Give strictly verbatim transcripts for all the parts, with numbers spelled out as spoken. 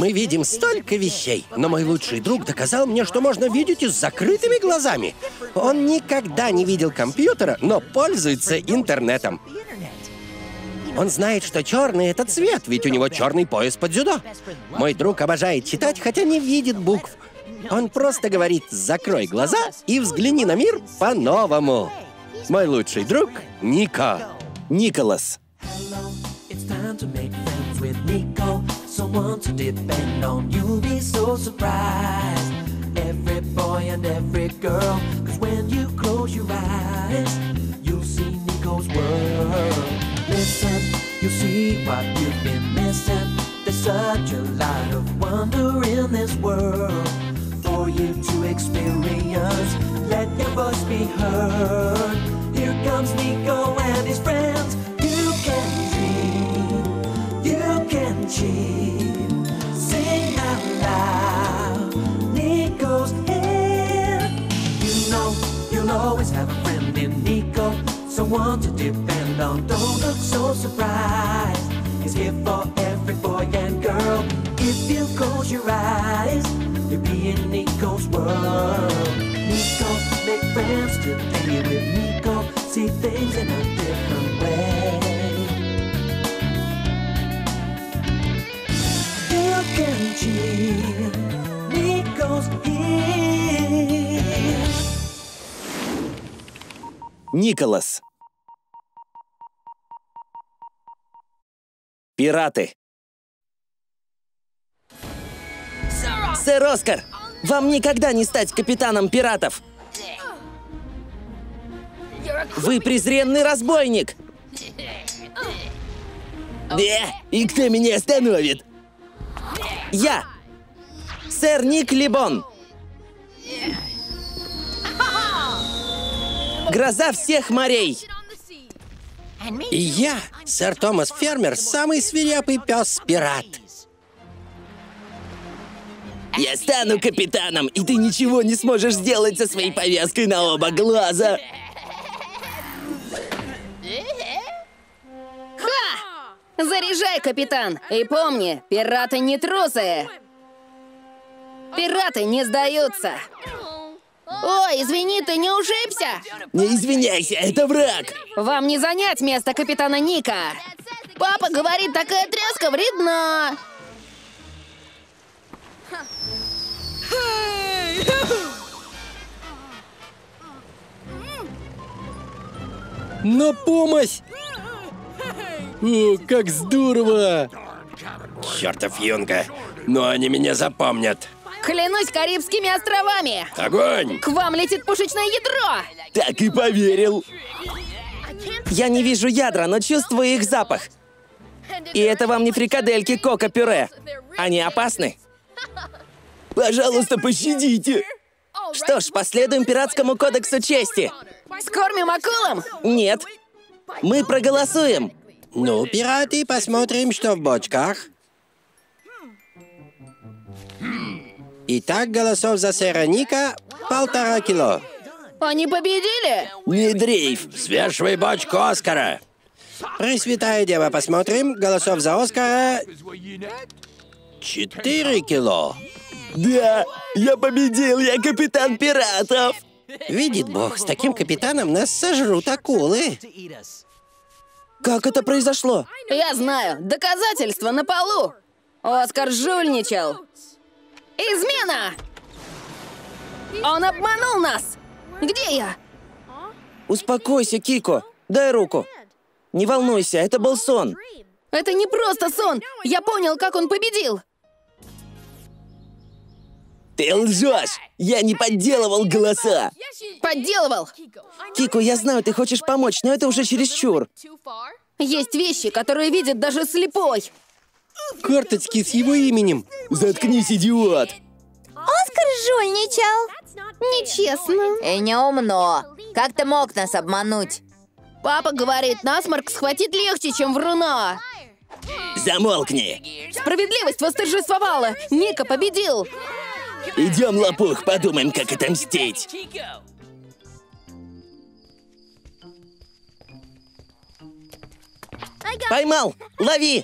Мы видим столько вещей, но мой лучший друг доказал мне, что можно видеть и с закрытыми глазами. Он никогда не видел компьютера, но пользуется интернетом. Он знает, что черный – это цвет, ведь у него черный пояс под дзюдо. Мой друг обожает читать, хотя не видит букв. Он просто говорит: закрой глаза и взгляни на мир по-новому. Мой лучший друг – Нико. Николас. Listen, you'll see what you've been missing. There's such a lot of wonder in this world for you to experience. Let your voice be heard. Here comes Nico and his friends. You can dream, you can cheat. Sing out loud, Nico's here. You know you'll always have a friend in Nico. Someone to depend on, don't look so surprised. He's here for every boy and girl. If you close your eyes, you'll be in Nico's world. Nico, make friends today with Nico. See things in a different way. You can cheer, Nico's here. Николас. Пираты. Сэр Оскар, вам никогда не стать капитаном пиратов. Вы презренный разбойник. Да, и кто меня остановит? Я, сэр Ник Либон. Гроза всех морей. И я, сэр Томас Фермер, самый свирепый пес-пират. Я стану капитаном, и ты ничего не сможешь сделать со своей повязкой на оба глаза. Ха! Заряжай, капитан. И помни, пираты не трусы. Пираты не сдаются. Ой, извини, ты не ушибся? Не извиняйся, это враг. Вам не занять место капитана Ника. Папа говорит, такая тряска вредна. На помощь! О, как здорово! Чертов юнга, но они меня запомнят. Клянусь Карибскими островами! Огонь! К вам летит пушечное ядро! Так и поверил! Я не вижу ядра, но чувствую их запах. И это вам не фрикадельки кока-пюре. Они опасны? Пожалуйста, пощадите! Что ж, последуем пиратскому кодексу чести. Скормим акулам? Нет. Мы проголосуем. Ну, пираты, посмотрим, что в бочках. Итак, голосов за сэра Ника полтора кило. Они победили? Не дрейф. Свешивай бочку Оскара. Пресвятая Дева, посмотрим. Голосов за Оскара... Четыре кило. Да, я победил, я капитан пиратов. Видит Бог, с таким капитаном нас сожрут акулы. Как это произошло? Я знаю. Доказательства на полу. Оскар жульничал. Измена! Он обманул нас! Где я? Успокойся, Кико. Дай руку. Не волнуйся, это был сон. Это не просто сон. Я понял, как он победил. Ты лжешь! Я не подделывал голоса. Подделывал. Кико, я знаю, ты хочешь помочь, но это уже чересчур. Есть вещи, которые видит даже слепой. Карточки с его именем. Заткнись, идиот. Оскар жульничал. Нечестно. И неумно. Как ты мог нас обмануть? Папа говорит, насморк схватить легче, чем вруна. Замолкни. Справедливость восторжествовала. Ника победил. Идем, лопух, подумаем, как отомстить. Поймал. Лови.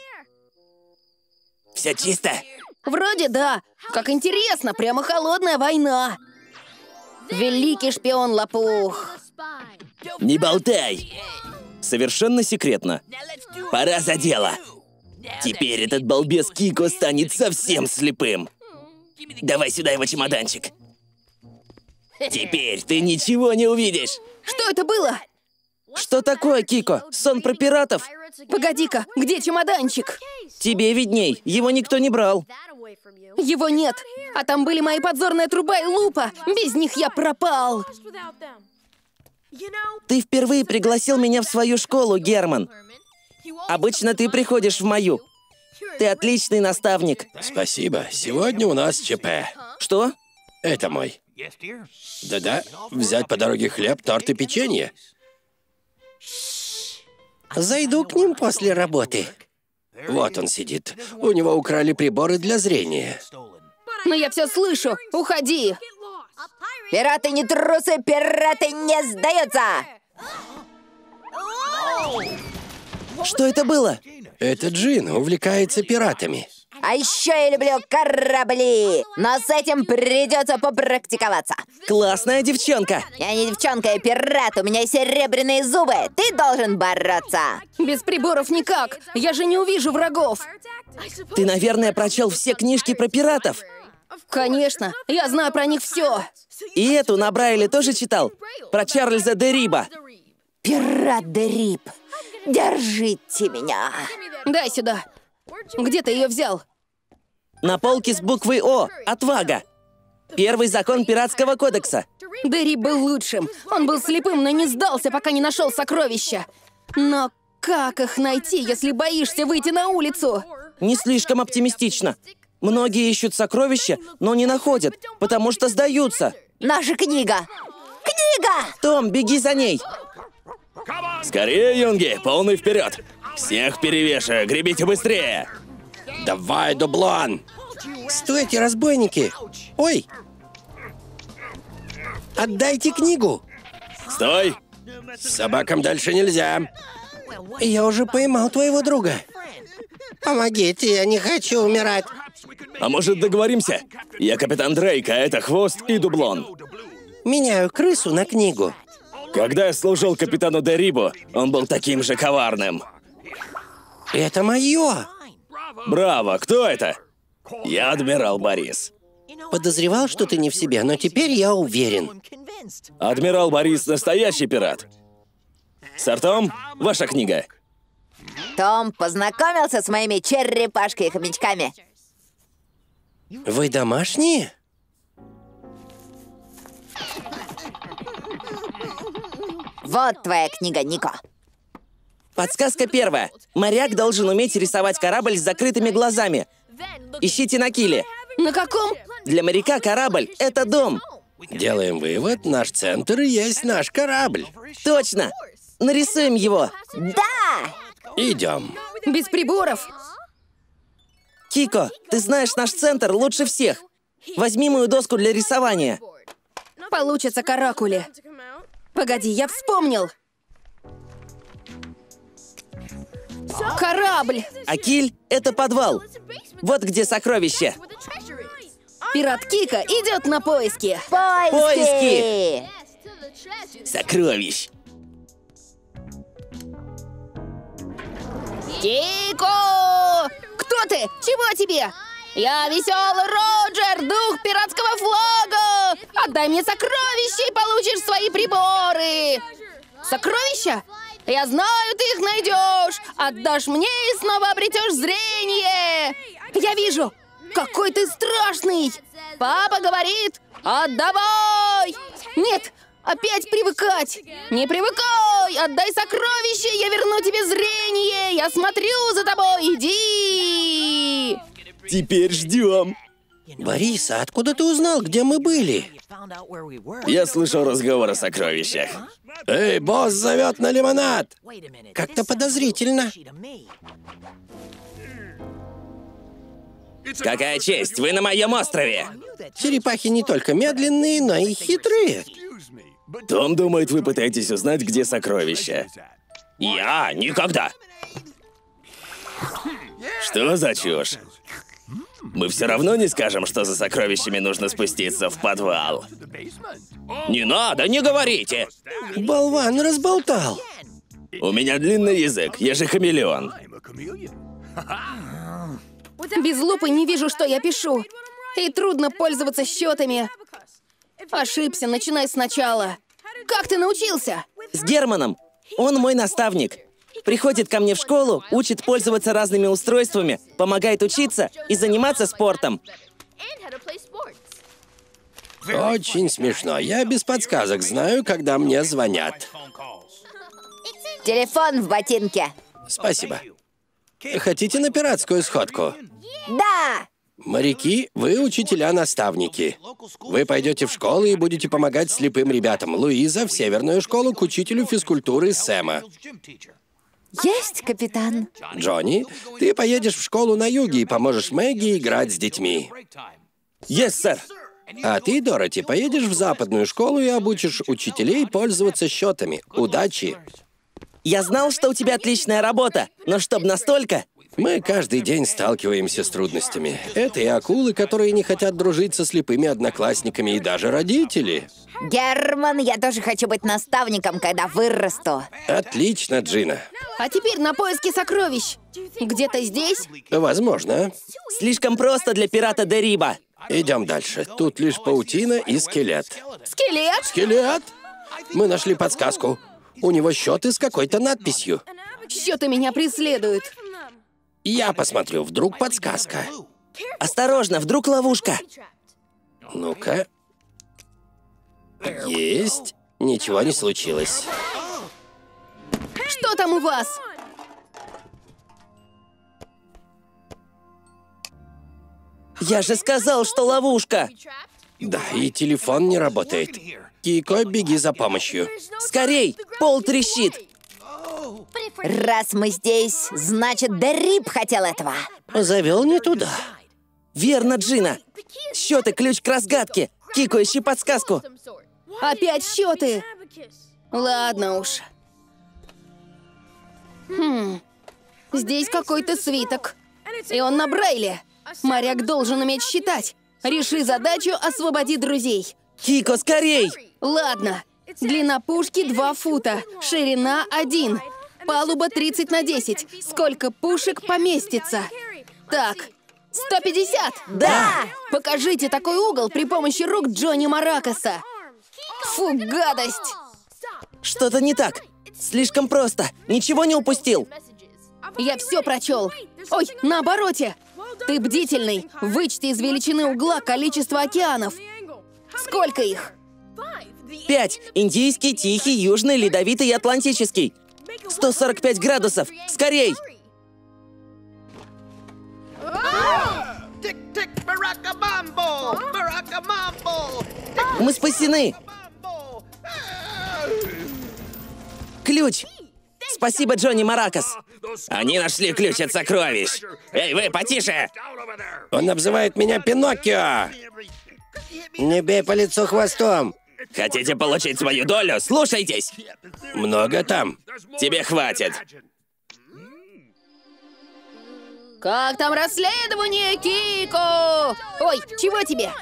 Все чисто? Вроде да. Как интересно, прямо холодная война. Великий шпион Лопух. Не болтай. Совершенно секретно. Пора за дело. Теперь этот балбес Кико станет совсем слепым. Давай сюда его чемоданчик. Теперь ты ничего не увидишь. Что это было? Что такое, Кико? Сон про пиратов? Погоди-ка, где чемоданчик? Тебе видней, его никто не брал. Его нет, а там были мои подзорная труба и лупа. Без них я пропал. Ты впервые пригласил меня в свою школу, Герман. Обычно ты приходишь в мою. Ты отличный наставник. Спасибо. Сегодня у нас ЧП. Что? Это мой. Да-да, взять по дороге хлеб, торт и печенье. Зайду к ним после работы. Вот он сидит. У него украли приборы для зрения. Но я все слышу. Уходи. Пираты не трусы, пираты не сдаются. Что это было? Это Джина увлекается пиратами. А еще я люблю корабли. Но с этим придется попрактиковаться. Классная девчонка. Я не девчонка, я пират. У меня серебряные зубы. Ты должен бороться. Без приборов никак. Я же не увижу врагов. Ты, наверное, прочел все книжки про пиратов. Конечно. Я знаю про них все. И эту на Брайле тоже читал? Про Чарльза де Риба. Пират де Риб. Держите меня. Дай сюда. Где ты ее взял? На полке с буквой О. Отвага. Первый закон пиратского кодекса. Де Риб был лучшим. Он был слепым, но не сдался, пока не нашел сокровища. Но как их найти, если боишься выйти на улицу? Не слишком оптимистично. Многие ищут сокровища, но не находят, потому что сдаются. Наша книга. Книга! Том, беги за ней. Скорее, юнги, полный вперед. Всех перевешиваю, гребите быстрее. Давай, дублон. Стойте, разбойники. Ой. Отдайте книгу. Стой. Собакам дальше нельзя. Я уже поймал твоего друга. Помогите, я не хочу умирать. А может, договоримся? Я капитан Дрейк, а это Хвост и Дублон. Меняю крысу на книгу. Когда я служил капитану де Рибу, он был таким же коварным. Это мое! Браво! Кто это? Я адмирал Борис. Подозревал, что ты не в себе, но теперь я уверен. Адмирал Борис настоящий пират. Сэр Том, ваша книга. Том познакомился с моими черепашкой и хомячками. Вы домашние? Вот твоя книга, Нико. Подсказка первая. Моряк должен уметь рисовать корабль с закрытыми глазами. Ищите на киле. На каком? Для моряка корабль — это дом. Делаем вывод, наш центр и есть наш корабль. Точно. Нарисуем его. Да! Идем. Без приборов. Кико, ты знаешь наш центр лучше всех. Возьми мою доску для рисования. Получится каракули. Погоди, я вспомнил. Корабль. А киль — это подвал. Вот где сокровище. Пират Кико идет на поиски. Поиски! Поиски! Сокровищ. Кико! Кто ты? Чего тебе? Я Веселый Роджер, дух пиратского флага! Отдай мне сокровища и получишь свои приборы! Сокровища? Я знаю, ты их найдешь! Отдашь мне и снова обретешь зрение! Я вижу! Какой ты страшный! Папа говорит, отдавай! Нет, опять привыкать! Не привыкай! Отдай сокровища, я верну тебе зрение! Я смотрю за тобой, иди! Теперь ждем. Борис, а откуда ты узнал, где мы были? Я слышал разговор о сокровищах. Эй, босс зовет на лимонад! Как-то подозрительно. Какая честь, вы на моем острове! Черепахи не только медленные, но и хитрые. Том думает, вы пытаетесь узнать, где сокровища. Я никогда! Что за чушь? Мы все равно не скажем, что за сокровищами нужно спуститься в подвал. Не надо, не говорите! Болван разболтал. У меня длинный язык, я же хамелеон. Без лупы не вижу, что я пишу. И трудно пользоваться счетами. Ошибся, начинай сначала. Как ты научился? С Германом. Он мой наставник. Приходит ко мне в школу, учит пользоваться разными устройствами, помогает учиться и заниматься спортом. Очень смешно. Я без подсказок знаю, когда мне звонят. Телефон в ботинке. Спасибо. Хотите на пиратскую сходку? Да! Моряки, вы учителя-наставники. Вы пойдете в школу и будете помогать слепым ребятам. Луиза в северную школу к учителю физкультуры Сэма. Есть, капитан. Джонни, ты поедешь в школу на юге и поможешь Мэгги играть с детьми. Есть, сэр. А ты, Дороти, поедешь в западную школу и обучишь учителей пользоваться счетами. Удачи. Я знал, что у тебя отличная работа, но чтобы настолько... Мы каждый день сталкиваемся с трудностями. Это и акулы, которые не хотят дружить со слепыми одноклассниками, и даже родители. Герман, я тоже хочу быть наставником, когда вырасту. Отлично, Джина. А теперь на поиски сокровищ. Где-то здесь? Возможно. Слишком просто для пирата де Риба. Идем дальше. Тут лишь паутина и скелет. Скелет? Скелет? Мы нашли подсказку. У него счеты с какой-то надписью. Счеты меня преследуют. Я посмотрю, вдруг подсказка. Осторожно, вдруг ловушка. Ну-ка. Есть. Ничего не случилось. Что там у вас? Я же сказал, что ловушка. Да, и телефон не работает. Кико, беги за помощью. Скорей, пол трещит. Раз мы здесь, значит, де Риб хотел этого. Завел не туда. Верно, Джина. Счеты — ключ к разгадке. Кико, ищи подсказку. Опять счеты. Ладно уж. Хм. Здесь какой-то свиток. И он на Брайле. Моряк должен уметь считать. Реши задачу, освободи друзей. Кико, скорей! Ладно. Длина пушки два фута, ширина один. Палуба тридцать на десять. Сколько пушек поместится? Так, сто пятьдесят? Да! Покажите такой угол при помощи рук Джонни Маракаса. Фу, гадость! Что-то не так. Слишком просто. Ничего не упустил. Я все прочел. Ой, на обороте. Ты бдительный. Вычти из величины угла количество океанов. Сколько их? пять. Индийский, Тихий, Южный, Ледовитый и Атлантический. сто сорок пять градусов. Скорей! Мы спасены! Ключ! Спасибо, Джонни Маракас. Они нашли ключ от сокровищ. Эй, вы, потише! Он обзывает меня Пиноккио! Не бей по лицу хвостом! Хотите получить свою долю? Слушайтесь! Много там. Тебе хватит. Как там расследование, Кико? Ой, чего тебе?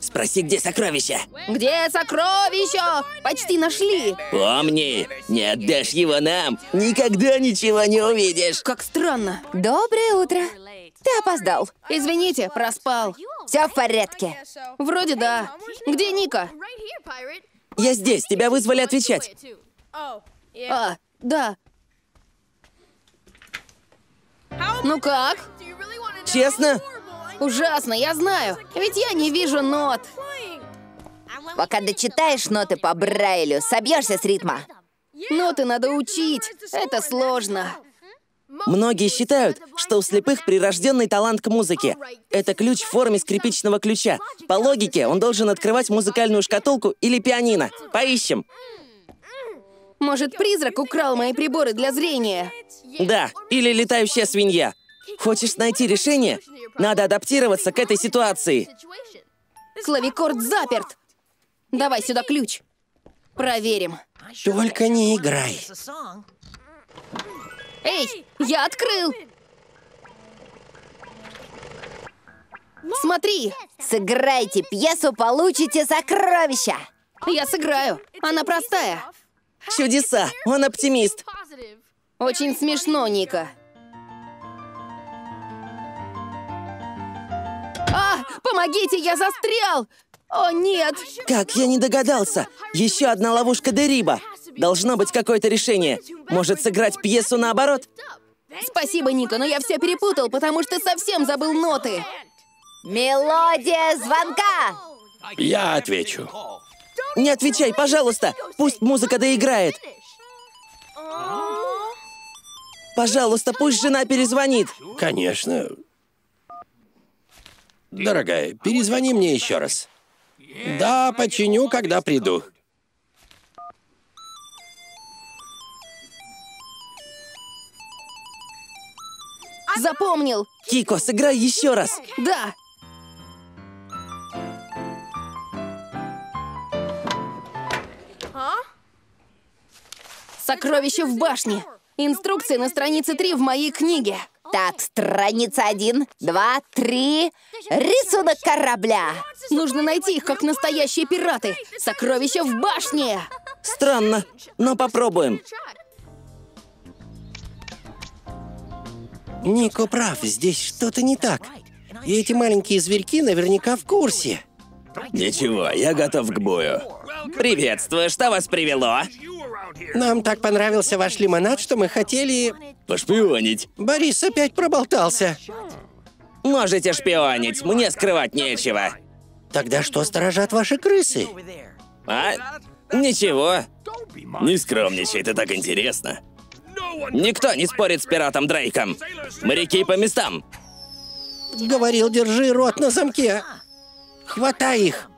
Спроси, где сокровища. Где сокровища? Почти нашли. Помни, не отдашь его нам, никогда ничего не увидишь. Как странно. Доброе утро. Ты опоздал. Извините, проспал. Все в порядке. Вроде да. Где Ника? Я здесь. Тебя вызвали отвечать. А, да. Ну как? Честно? Ужасно, я знаю. Ведь я не вижу нот. Пока дочитаешь ноты по Брайлю, собьешься с ритма. Ноты надо учить. Это сложно. Многие считают, что у слепых прирожденный талант к музыке. Это ключ в форме скрипичного ключа. По логике, он должен открывать музыкальную шкатулку или пианино. Поищем. Может, призрак украл мои приборы для зрения? Да, или летающая свинья. Хочешь найти решение? Надо адаптироваться к этой ситуации. Клавикорд заперт. Давай сюда ключ. Проверим. Только не играй. Эй, я открыл! Смотри! Сыграйте пьесу, получите сокровища! Я сыграю. Она простая. Чудеса. Он оптимист. Очень смешно, Ника. А, помогите, я застрял! О, нет! Как я не догадался! Еще одна ловушка де Риба. Должно быть какое-то решение. Может, сыграть пьесу наоборот? Спасибо, Ника, но я все перепутал, потому что совсем забыл ноты. Мелодия звонка! Я отвечу. Не отвечай, пожалуйста! Пусть музыка доиграет. Пожалуйста, пусть жена перезвонит. Конечно. Дорогая, перезвони мне еще раз. Да, починю, когда приду. Запомнил. Кико, сыграй еще раз. Да. Сокровище в башне. Инструкции на странице три в моей книге. Так, страница один, два, три. Рисунок корабля. Нужно найти их, как настоящие пираты. Сокровище в башне. Странно, но попробуем. Нико прав, здесь что-то не так. И эти маленькие зверьки наверняка в курсе. Ничего, я готов к бою. Приветствую, что вас привело? Нам так понравился ваш лимонад, что мы хотели... Пошпионить. Борис опять проболтался. Можете шпионить, мне скрывать нечего. Тогда что сторожат ваши крысы? А? Ничего. Не скромничай, это так интересно. Никто не спорит с пиратом Дрейком. Моряки по местам. Говорил, держи рот на замке. Хватай их.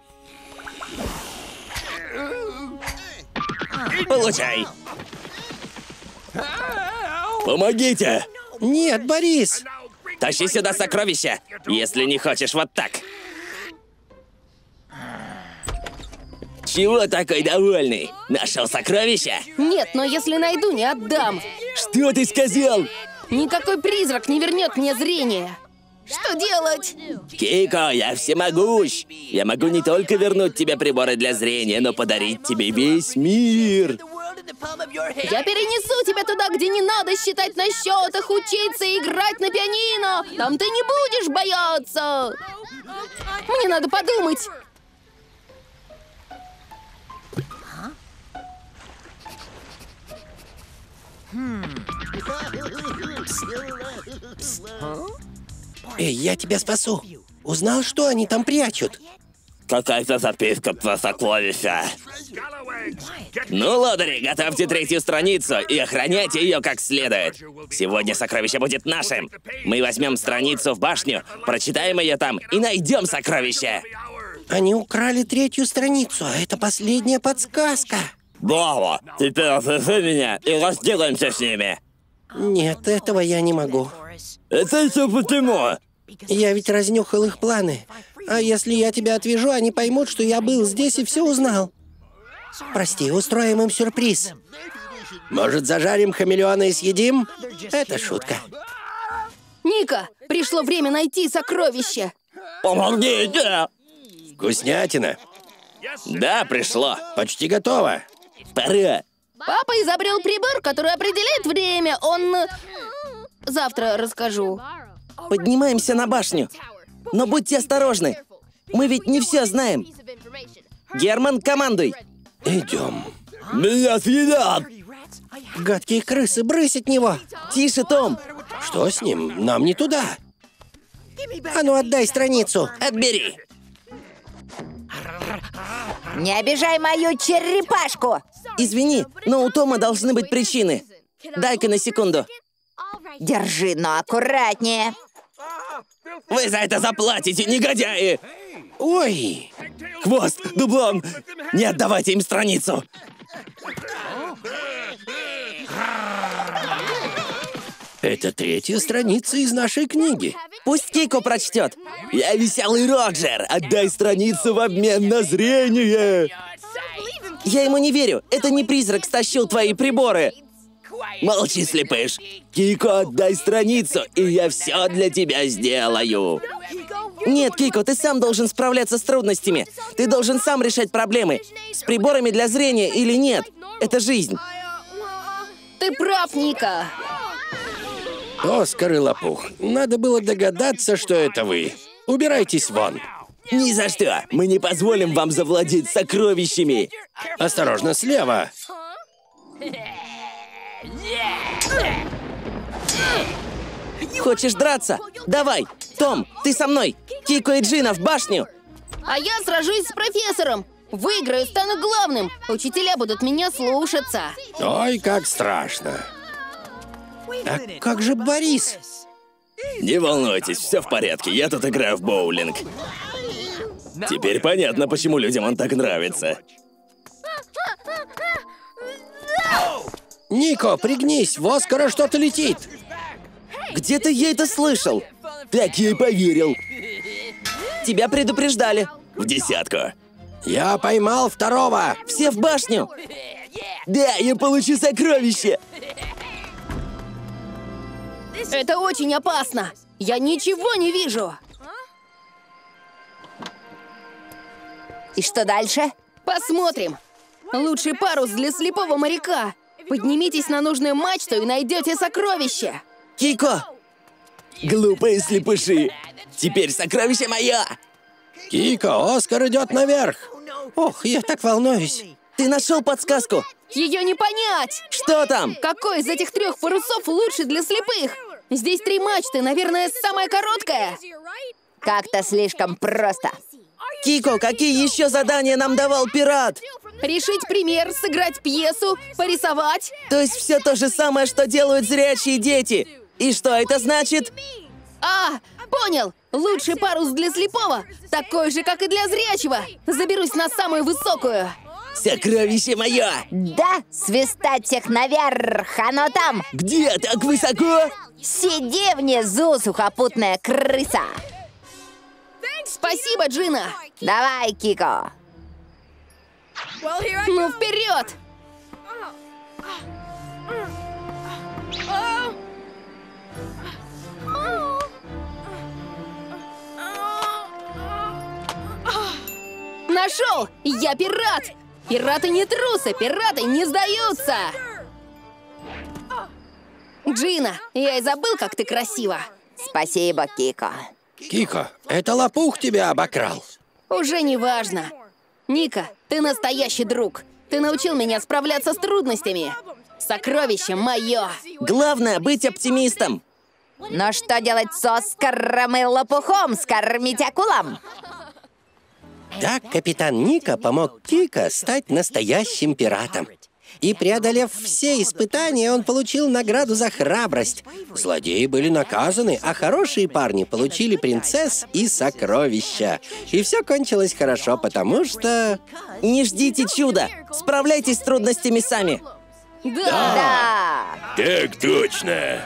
Получай. Помогите. Нет, Борис. Тащи сюда сокровища, если не хочешь вот так. Чего такой довольный? Нашел сокровища? Нет, но если найду, не отдам. Что ты сказал? Никакой призрак не вернет мне зрение. Что делать? Кико, я всемогущ. Я могу не только вернуть тебе приборы для зрения, но подарить тебе весь мир. Я перенесу тебя туда, где не надо считать на счетах, учиться и играть на пианино. Там ты не будешь бояться. Мне надо подумать. Эй, я тебя спасу. Узнал, что они там прячут? Какая-то записка про сокровища. Ну, лодыри, готовьте третью страницу и охраняйте ее как следует. Сегодня сокровище будет нашим. Мы возьмем страницу в башню, прочитаем ее там и найдем сокровище. Они украли третью страницу, а это последняя подсказка. Браво! Теперь услыши меня и разделаемся с ними. Нет, этого я не могу. Это еще почему? Я ведь разнюхал их планы. А если я тебя отвяжу, они поймут, что я был здесь и все узнал. Прости, устроим им сюрприз. Может, зажарим хамелеона и съедим? Это шутка. Ника, пришло время найти сокровище. Помогите! Вкуснятина. Да, пришло. Почти готово. Пора. Папа изобрел прибор, который определяет время. Он... Завтра расскажу. Поднимаемся на башню. Но будьте осторожны. Мы ведь не все знаем. Герман, командуй. Идем. Меня съедят. Гадкие крысы, брысь от него. Тише, Том. Что с ним? Нам не туда. А ну отдай страницу. Отбери. Не обижай мою черепашку! Извини, но у Тома должны быть причины. Дай-ка на секунду. Держи, но аккуратнее. Вы за это заплатите, негодяи! Ой! Хвост, дублон! Не отдавайте им страницу! Это третья страница из нашей книги. Пусть Кико прочтет. Я Веселый Роджер. Отдай страницу в обмен на зрение. Я ему не верю. Это не призрак стащил твои приборы. Молчи, слепыш. Кико, отдай страницу, и я все для тебя сделаю. Нет, Кико, ты сам должен справляться с трудностями. Ты должен сам решать проблемы. С приборами для зрения или нет. Это жизнь. Ты прав, Ника. Оскар и лопух. Надо было догадаться, что это вы. Убирайтесь вон. Ни за что. Мы не позволим вам завладеть сокровищами. Осторожно, слева. Хочешь драться? Давай. Том, ты со мной. Кико и Джина в башню. А я сражусь с профессором. Выиграю и стану главным. Учителя будут меня слушаться. Ой, как страшно. А как же Борис? Не волнуйтесь, все в порядке. Я тут играю в боулинг. Теперь понятно, почему людям он так нравится. Нико, пригнись, в Оскара что-то летит. Где-то я это слышал. Так я и поверил. Тебя предупреждали. В десятку. Я поймал второго. Все в башню. Да, я получу сокровище. Это очень опасно. Я ничего не вижу. И что дальше? Посмотрим. Лучший парус для слепого моряка. Поднимитесь на нужную мачту и найдете сокровище. Кико! Глупые слепыши! Теперь сокровище мое! Кико, Оскар идет наверх! Ох, я так волнуюсь! Ты нашел подсказку? Ее не понять! Что там? Какой из этих трех парусов лучше для слепых? Здесь три мачты, наверное, самая короткая. Как-то слишком просто. Кико, какие еще задания нам давал пират? Решить пример, сыграть пьесу, порисовать. То есть все то же самое, что делают зрячие дети. И что это значит? А, понял. Лучший парус для слепого, такой же, как и для зрячего. Заберусь на самую высокую. Сокровище мое! Да, свистать всех наверх, оно там. Где так высоко? Сиди внизу, сухопутная крыса. Спасибо, Джина. Давай, Кико. Ну, вперед! Нашел! Я пират! Пираты не трусы, пираты не сдаются! Джина, я и забыл, как ты красива. Спасибо, Кико. Кико, это лопух тебя обокрал. Уже не важно. Ника, ты настоящий друг. Ты научил меня справляться с трудностями. Сокровище мое. Главное быть оптимистом. Но что делать с Оскаром и лопухом? Скормить акулам? Так капитан Ника помог Кико стать настоящим пиратом. И преодолев все испытания, он получил награду за храбрость. Злодеи были наказаны, а хорошие парни получили принцесс и сокровища. И все кончилось хорошо, потому что... Не ждите чуда! Справляйтесь с трудностями сами! Да! Да! Так точно!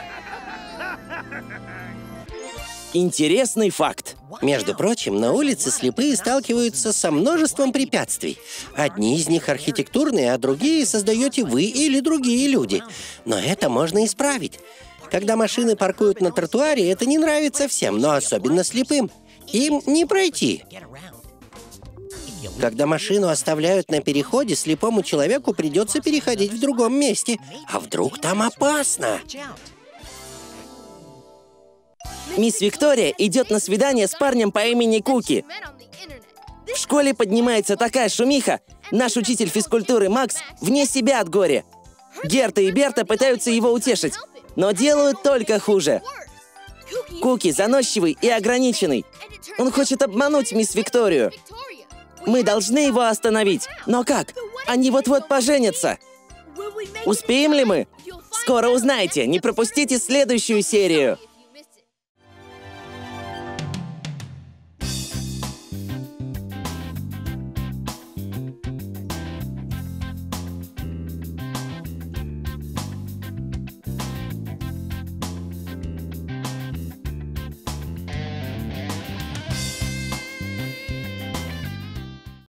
Интересный факт. Между прочим, на улице слепые сталкиваются со множеством препятствий. Одни из них архитектурные, а другие создаете вы или другие люди. Но это можно исправить. Когда машины паркуют на тротуаре, это не нравится всем, но особенно слепым. Им не пройти. Когда машину оставляют на переходе, слепому человеку придется переходить в другом месте. А вдруг там опасно? Мисс Виктория идет на свидание с парнем по имени Куки. В школе поднимается такая шумиха. Наш учитель физкультуры Макс вне себя от горя. Герта и Берта пытаются его утешить, но делают только хуже. Куки заносчивый и ограниченный. Он хочет обмануть мисс Викторию. Мы должны его остановить. Но как? Они вот-вот поженятся. Успеем ли мы? Скоро узнаете. Не пропустите следующую серию.